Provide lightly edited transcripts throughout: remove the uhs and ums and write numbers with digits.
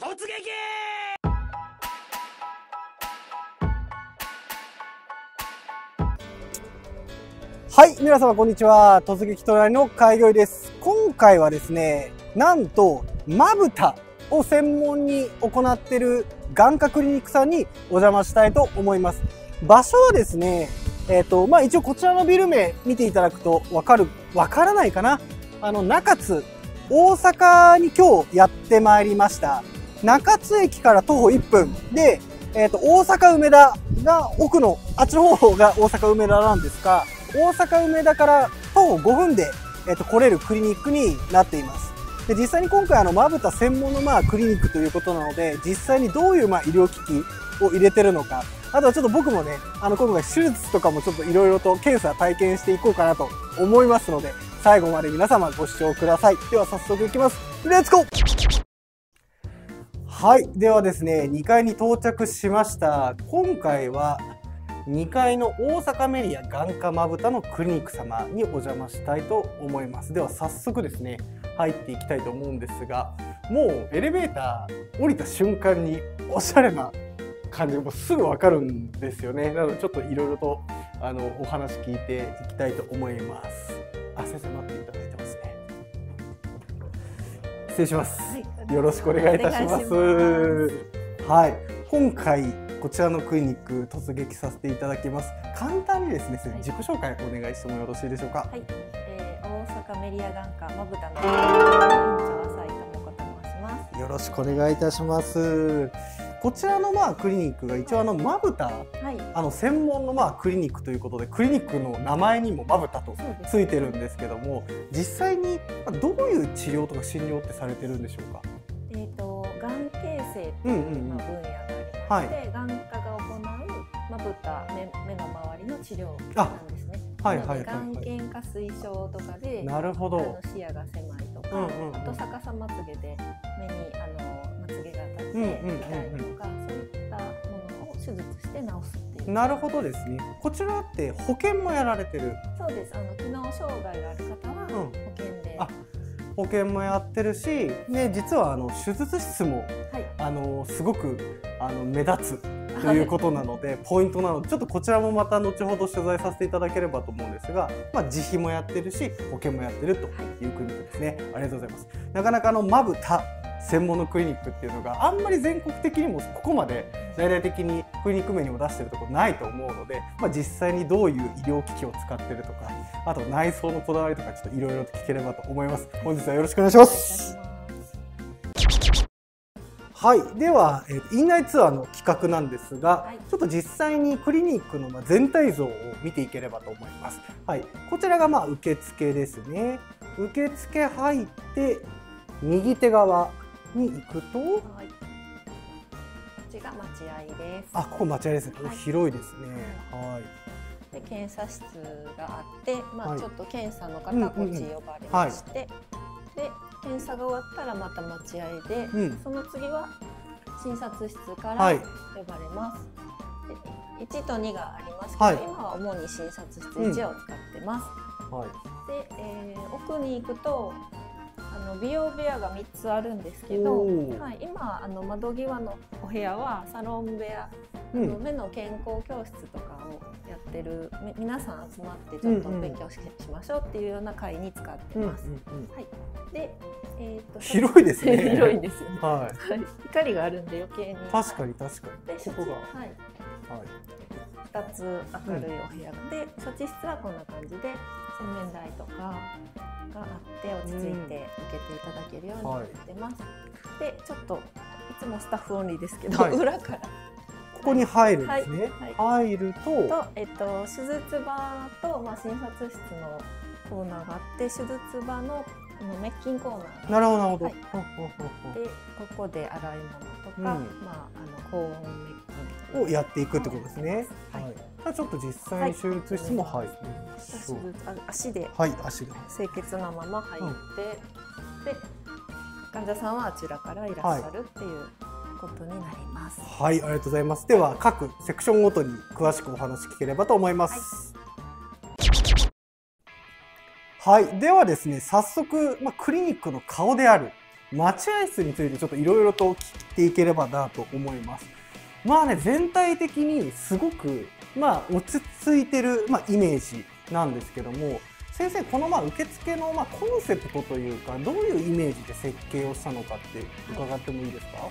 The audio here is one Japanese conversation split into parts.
突撃！はい、皆様こんにちは。突撃隣の開業医です。今回はですね、なんとまぶたを専門に行っている眼科クリニックさんにお邪魔したいと思います。場所はですね、一応こちらのビル名見ていただくとわからないかな。中津、大阪に今日やってまいりました。中津駅から徒歩1分で、大阪梅田が奥の、あっちの方が大阪梅田なんですが、大阪梅田から徒歩5分で、来れるクリニックになっています。で、実際に今回まぶた専門のクリニックということなので、実際にどういう医療機器を入れてるのか、あとはちょっと僕もね、今回手術とかもちょっといろいろと検査体験していこうかなと思いますので、最後まで皆様ご視聴ください。では早速いきます。レッツゴー！はい。ではですね、2階に到着しました。今回は2階の大阪メディア眼科まぶたのクリニック様にお邪魔したいと思います。では早速ですね、入っていきたいと思うんですが、もうエレベーター降りた瞬間におしゃれな感じもすぐ分かるんですよね。なのでちょっといろいろとお話聞いていきたいと思います。あ、先生待っていただいてますね。失礼します、はい、よろしくお願いいたします。はい、今回こちらのクリニック突撃させていただきます。簡単にですね、はい、自己紹介お願いしてもよろしいでしょうか。はい、大阪メリア眼科まぶたの院長浅井智子と申します。よろしくお願いいたします。こちらのクリニックが一応まぶた専門のクリニックということで、クリニックの名前にもまぶたとついてるんですけども、実際にどういう治療とか診療ってされてるんでしょうか。眼形成という分野がありまして、眼科が行うまぶた、目の周りの治療なんですね。眼瞼化推奨とかで、なるほど、視野が狭いとか、あと逆さまつげで目にまつげが当たってみたりとか、そういったものを手術して治すっていう。なるほどですね。こちらって保険もやられてる。そうです。機能障害がある方は保険で。あ、保険もやってるし、で実は手術室も、はい、すごく目立つということなので、ポイントなので、ちょっとこちらもまた後ほど取材させていただければと思うんですが、自費もやってるし保険もやってるというクリニックですね。ありがとうございます。なかなかまぶた専門のクリニックっていうのがあんまり全国的にもここまで大々的にクリニック名にも出してるところないと思うので、実際にどういう医療機器を使ってるとか、あと内装のこだわりとか、ちょっといろいろと聞ければと思います。本日はよろしくお願いします。はい、では院内ツアーの企画なんですが、はい、ちょっと実際にクリニックの全体像を見ていければと思います。はい、こちらが受付ですね。受付入って右手側に行くと、はい、こっちが待合です。あ、ここ待合ですね。はい、広いですね。はい。で、検査室があって、ちょっと検査の方はこっち呼ばれまして、で、検査が終わったらまた待合で、その次は診察室から呼ばれます。で、1と2がありますけど、今は主に診察室1を使ってます。で、奥に行くと美容部屋が3つあるんですけど、はい、今窓際のお部屋はサロン部屋、目の健康教室とかをやってる、皆さん集まってちょっと勉強しましょうっていうような会に使ってます。で、広いですね。広いですよね。はい。光があるんで余計に。確かに確かに。で、ここが。はい。2つ明るいお部屋で、処置室はこんな感じで洗面台とかがあって落ち着いて受けていただけるようになってます。で、ちょっといつもスタッフオンリーですけど、裏からここに入るんですね。入ると手術場と診察室のコーナーがあって、手術場の滅菌コーナー。なるほどなるほど。で、ここで洗い物とか高温滅菌をやっていくってことですね。ちょっと実際に手術室も入る。足で清潔なまま入って、で患者さんはあちらからいらっしゃるっていうことになります。はい、ありがとうございます。では各セクションごとに詳しくお話聞ければと思います。はい、ではですね、早速、クリニックの顔である待合室についてちょっといろいろと聞いていければなと思います。全体的にすごく、落ち着いてる、イメージなんですけども、先生、この受付のコンセプトというか、どういうイメージで設計をしたのかって伺ってもいいですか？はい、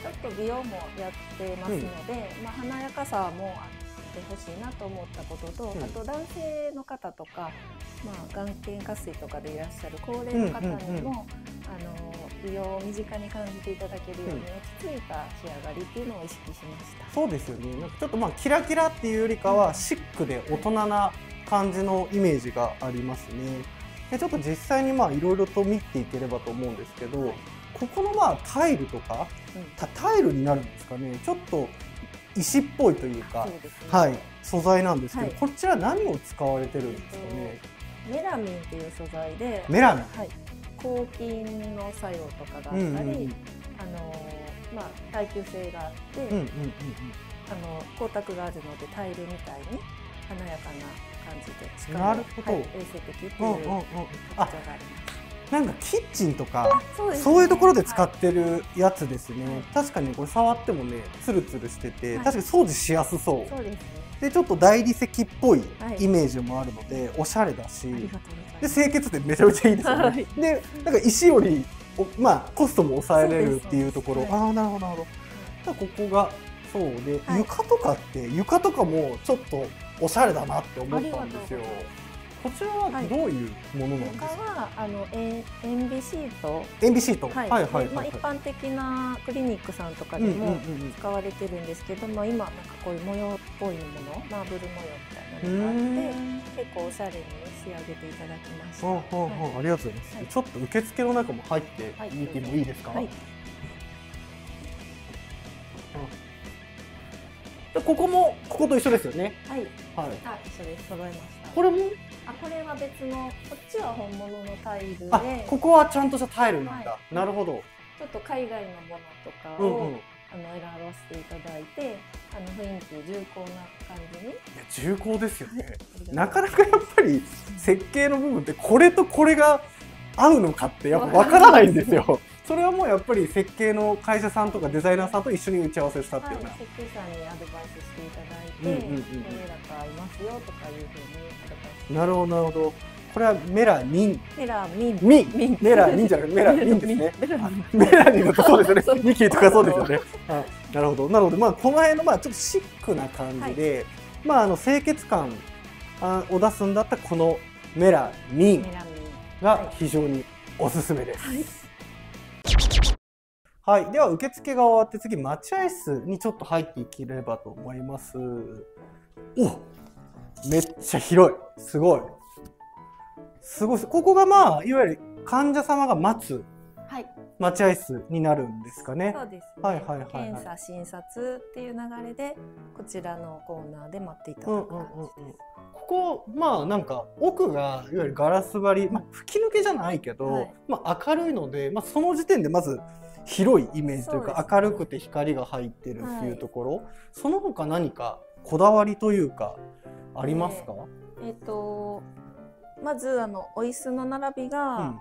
ちょっと美容もやってますので、華やかさもあってほしいなと思ったことと、あと男性の方とか、眼瞼下垂とかでいらっしゃる高齢の方にも美容を身近に感じていただけるように、落ち着いた仕上がりっていうのを意識しました。そうですよね。ちょっとキラキラっていうよりかは、シックで大人な感じのイメージがありますね。で、ちょっと実際にいろいろと見ていければと思うんですけど、ここのタイルとか、タイルになるんですかね、ちょっと石っぽいというか、はい、素材なんですけど、こちら何を使われてるんですかね？メラミンっていう素材で、メラミン、抗菌の作用とかがあったり、耐久性があって、光沢があるので、タイルみたいに華やかな感じで、しかも衛生的っていう特徴があります。なんかキッチンとか、そういうところで使ってるやつですね。確かにこれ触ってもね、ツルツルしてて、確かに掃除しやすそう。そうですね。で、ちょっと大理石っぽいイメージもあるので、おしゃれだし、で、清潔でめちゃめちゃいいですよね。で、なんか石より、コストも抑えれるっていうところ。ああ、なるほど、なるほど。ここがそうで、床とかもちょっとおしゃれだなって思ったんですよ。こちらはどういうものなんですか？これは塩ビシート。塩ビシート。はいはいはい。一般的なクリニックさんとかでも使われてるんですけど、今なんかこういう模様っぽいもの、マーブル模様みたいなのがあって、結構おしゃれに仕上げていただきました。ありがとうございます。ちょっと受付の中も入ってみてもいいですか？はい。ここと一緒ですよね。はい。はい。あ、一緒です。揃えました。これも？あ、これは別の、こっちは本物のタイルで、ここはちゃんとしたタイルなんだ。なるほど。ちょっと海外のものとかを選ばせていただいて、雰囲気重厚な感じに。重厚ですよね。なかなかやっぱり設計の部分って、これとこれが合うのかってやっぱ分からないんですよ。それはもうやっぱり設計の会社さんとかデザイナーさんと一緒に打ち合わせしたっていうのは、設計さんにアドバイスしていただいて、これだと合いますよとかいうふうにアドバイスして。なるほどなるほど。これはメラニン。メラニンじゃなくてメラミンですね。メラニンだとそうですよね。ニキとかそうですよね。なるほどなるほど。この辺のちょっとシックな感じで、清潔感を出すんだったらこのメラニンが非常におすすめです。はい、では受付が終わって次待合室にちょっと入っていければと思います。お、めっちゃ広い。すごいすごい。ここがいわゆる患者様が待つ待合室になるんですかね。そうですね。はいはいはい。検査診察っていう流れでこちらのコーナーで待っていただく感じです。ここなんか奥がいわゆるガラス張り、吹き抜けじゃないけど、明るいので、その時点でまず広いイメージというか、明るくて光が入ってるっていうところ、その他何かこだわりというかありますか？まずお椅子の並びが、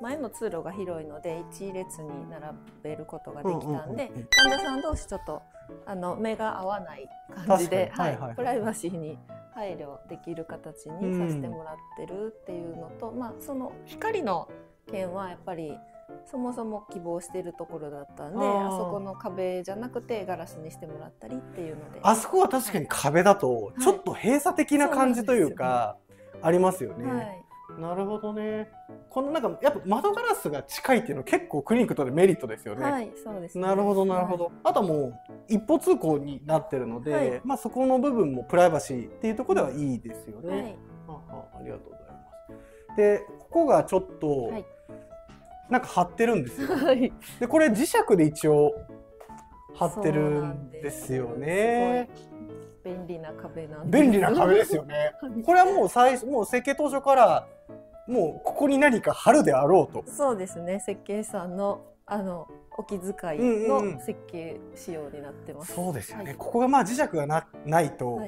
前の通路が広いので一列に並べることができたんで、患者さん同士ちょっと目が合わない感じで、プライバシーに配慮できる形にさせてもらってるっていうのと、その光の件はやっぱりそもそも希望しているところだったんで、あそこの壁じゃなくてガラスにしてもらったりっていうので、あそこは確かに壁だとちょっと閉鎖的な感じというか、ありますよね。なるほどね。このやっぱ窓ガラスが近いっていうのは結構クリニックとでメリットですよね。はい、そうですね。なるほどなるほど。あとはもう一方通行になってるので、そこの部分もプライバシーっていうところではいいですよね。ありがとうございます。で、ここがちょっとなんか貼ってるんですよ。で、これ磁石で一応貼ってるんですよね。便利な壁なんです。便利な壁ですよね。これはもう設計当初からもうここに何か貼るであろうと。そうですね。設計さんのお気遣いの設計仕様になってます。そうですよね。ここが磁石がないと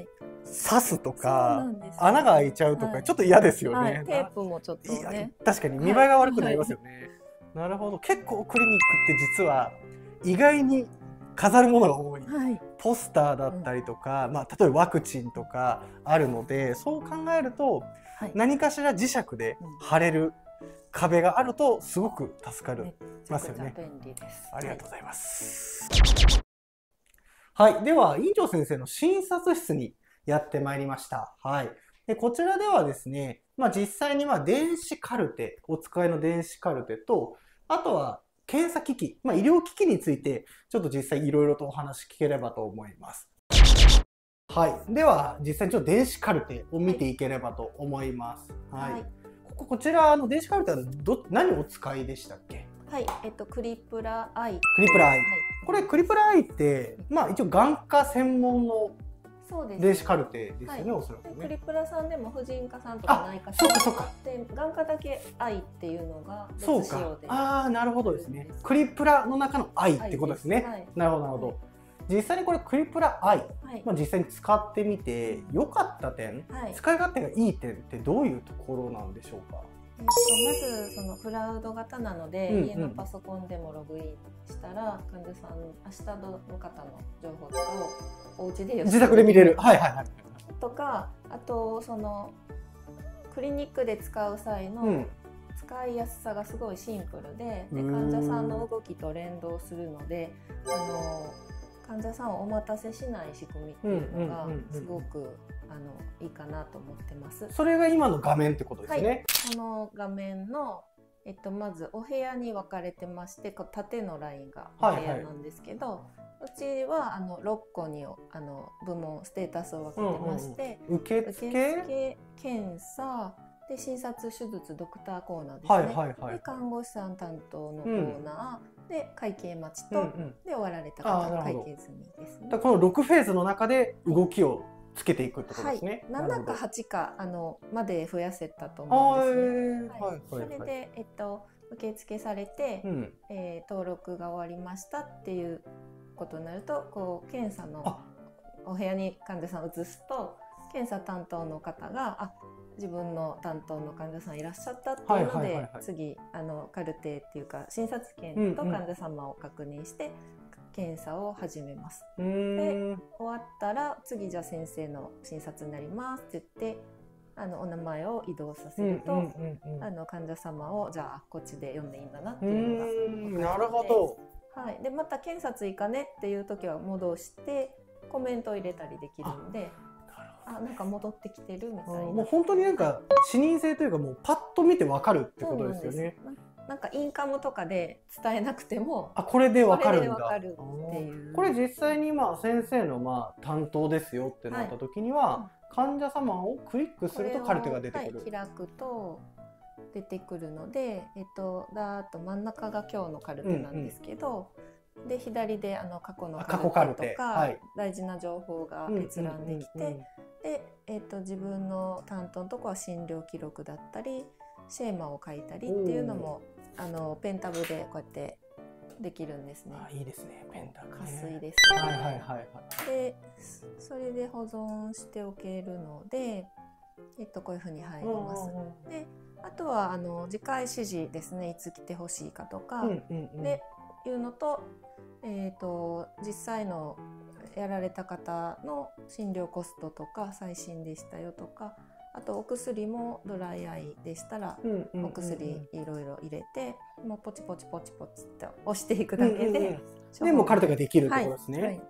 刺すとか穴が開いちゃうとかちょっと嫌ですよね。テープもちょっとね、確かに見栄えが悪くなりますよね。なるほど。結構クリニックって実は意外に飾るものが多い、ポスターだったりとか、まあ、例えばワクチンとかあるので、そう考えると何かしら磁石で貼れる壁があるとすごく助かりますよね。ありがとうございます。はい、では院長先生の診察室にやってまいりました。はい。でこちらではですね、まあ、実際に電子カルテ、お使いの電子カルテと、あとは検査機器、まあ、医療機器についてちょっと実際いろいろとお話聞ければと思います。はい。では実際にちょっと電子カルテを見ていければと思います。はい。はい、こちらの電子カルテは何をお使いでしたっけ？はい、クリプラアイ。クリプラアイ。これクリプラアイってまあ一応眼科専門の電子カルテですよね、おそらくね。クリプラさんでも婦人科さんとか内科さんで眼科だけアイっていうのが別仕様で。ああ、なるほどですね。クリプラの中のアイってことですね。なるほどなるほど。実際にこれクリプラアイ、まあ実際に使ってみて良かった点、使い勝手がいい点ってどういうところなんでしょうか？まずそのクラウド型なので家のパソコンでもログインしたら患者さん明日の方の情報とかをお家で自宅で見れる、はいはいはい、とか、あとそのクリニックで使う際の使いやすさがすごいシンプル で患者さんの動きと連動するので、患者さんをお待たせしない仕組みっていうのがすごくいいかなと思ってます。それが今の画面ってことですね。はい、この画面のまずお部屋に分かれてまして、縦のラインがお部屋なんですけど、はいはい、うちは6個に部門ステータスを分けてまして、受付、検査で診察、手術、ドクターコーナーですね。で看護師さん担当のコーナー、で会計待ちと、で終わられた方の会計済みですね。だからこの6フェーズの中で動きをつけていくってことですね。はい、7か8かまで増やせたと思うんですね。はい、それで受付されて、登録が終わりましたっていうことになると、こう検査のお部屋に患者さんを移すと検査担当の方が自分の担当の患者さんいらっしゃったっていうので、次カルテっていうか診察券と患者様を確認して検査を始めます。で終わったら次じゃあ先生の診察になりますって言ってお名前を移動させると患者様をじゃあこっちで読んでいいんだなっていうのが。なるほど。はい、でまた検査追加ねっていう時は戻してコメントを入れたりできるので。なんか戻ってきてるみたいな。もう本当になんか視認性というかもうパッと見てわかるってことですよね。なんかインカムとかで伝えなくても、あ、これでわかるんだ。これ実際に今先生の担当ですよってなった時には、患者様をクリックするとカルテが出てくる。はい、開くと出てくるので、だーっと真ん中が今日のカルテなんですけど。で左で過去のカルテとか大事な情報が閲覧できて、で自分の担当のとこは診療記録だったりシェーマを書いたりっていうのもペンタブでこうやってできるんですね。あ、いいですね。ペンタブ加水です。はいはいはい。でそれで保存しておけるのでこういうふうに入ります。であとは次回指示ですね。いつ来てほしいかとかでいうのと。実際のやられた方の診療コストとか最新でしたよとか、あとお薬もドライアイでしたらお薬いろいろ入れてもうポチポチポチポチって押していくだけででもカルテができるってことですね。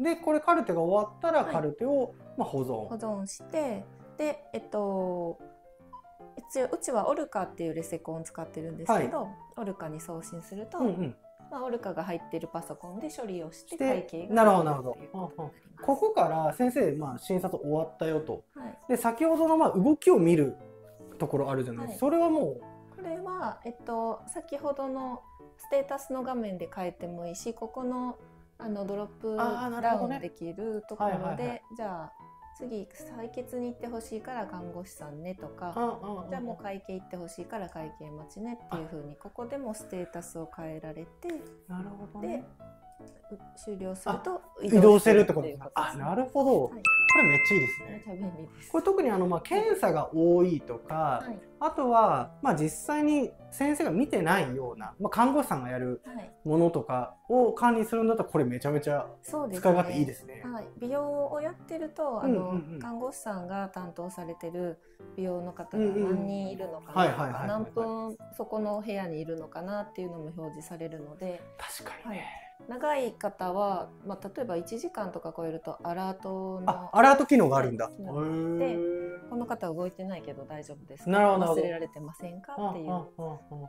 でこれカルテが終わったらカルテを保存してでうちはオルカっていうレセコンを使ってるんですけど、オルカに送信すると。オルカが入っているパソコンで処理をして会計が。なるほどなるほど。ここから先生、診察終わったよと、はい、で先ほどの動きを見るところあるじゃないですか、はい、それはもうこれは、先ほどのステータスの画面で変えてもいいし、ここの、ドロップダウンできるところでじゃあ次採血に行ってほしいから看護師さんねとか、じゃあもう会計行ってほしいから会計待ちねっていうふうにここでもステータスを変えられて、なるほどね、で終了すると移動するってことですか。あ、なるほど。はい、これめっちゃいいですね。めっちゃ便利です。これ特に検査が多いとか、はい、あとは、実際に先生が見てないような、看護師さんがやるものとかを管理するんだったらこれめちゃめちゃ使い勝手いいですね。はい、美容をやってると看護師さんが担当されてる美容の方が何人いるのかな、何分そこの部屋にいるのかなっていうのも表示されるので。確かにね、はい、長い方は、例えば1時間とか超えるとアラートのアラート機能があるんだ。で、この方動いてないけど大丈夫ですか、忘れられてませんかっていうの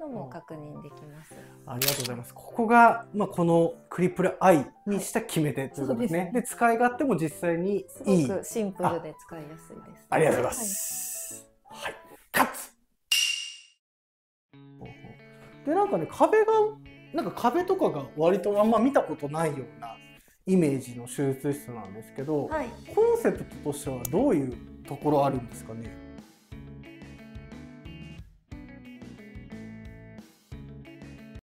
も確認できます。ありがとうございます。ここが、このクリプルアイにした決め手ということですね。はい、そうですね。で、使い勝手も実際にいい。すごくシンプルで使いやすいです。ありがとうございます。はい、カッツ。で、壁が。壁とかが割とあんま見たことないようなイメージの手術室なんですけど、はい、コンセプトとしてはどういうところあるんですかね。